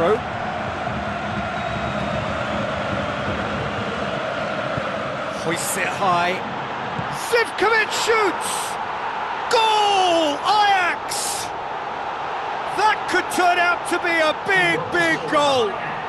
through. Hoists it high. Zivkovic shoots! Goal! Ajax! That could turn out to be a big, big goal.